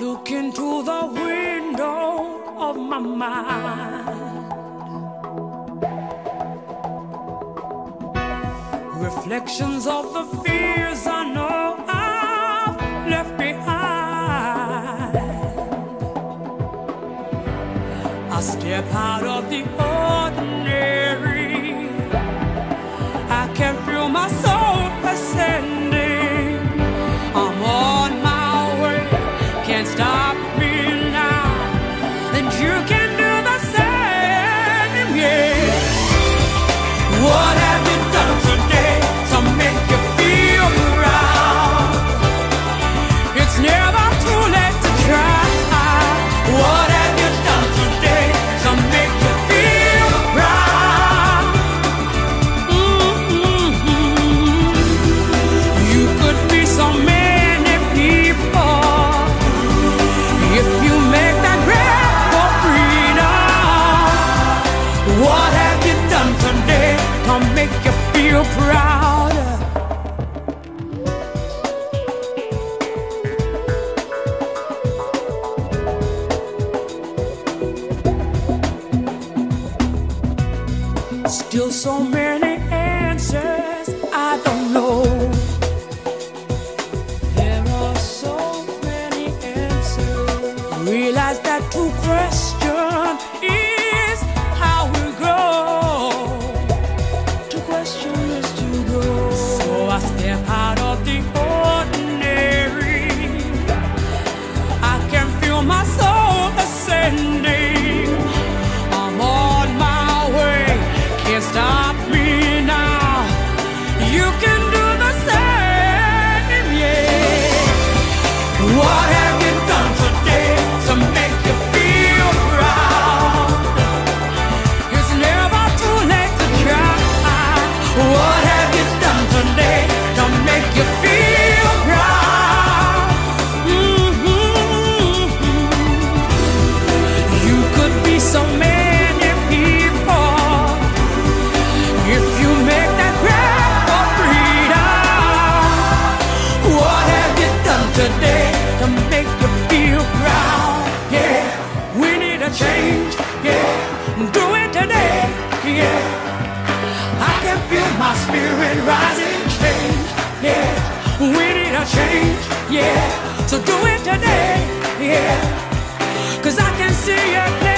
look into the window of my mind, reflections of the fears I know I've left behind. I step out of the ordinary, I can feel my soul ascending. I'm on my way, can't stop me now, and you can do the same, yeah. What have you done today to make you feel proud? It's never too late to try. What have you done today to make you feel proud? You could be so many people if you make that grab for freedom. What have you done today to make you feel proud? Still so many answers I don't know. There are so many answers. Realize that to question is how we grow. To question is to grow. So I step out of the ordinary, I can feel my soul ascending. Stop me now, you can do the same, yeah. What have you done today to make you feel proud? It's never too late to try. What have you done today to make you feel proud? You could be so many. Today to make you feel proud, yeah. We need a change, yeah. Do it today, yeah. I can feel my spirit rising, change, yeah. We need a change, yeah. So do it today, yeah. 'Cause I can see it.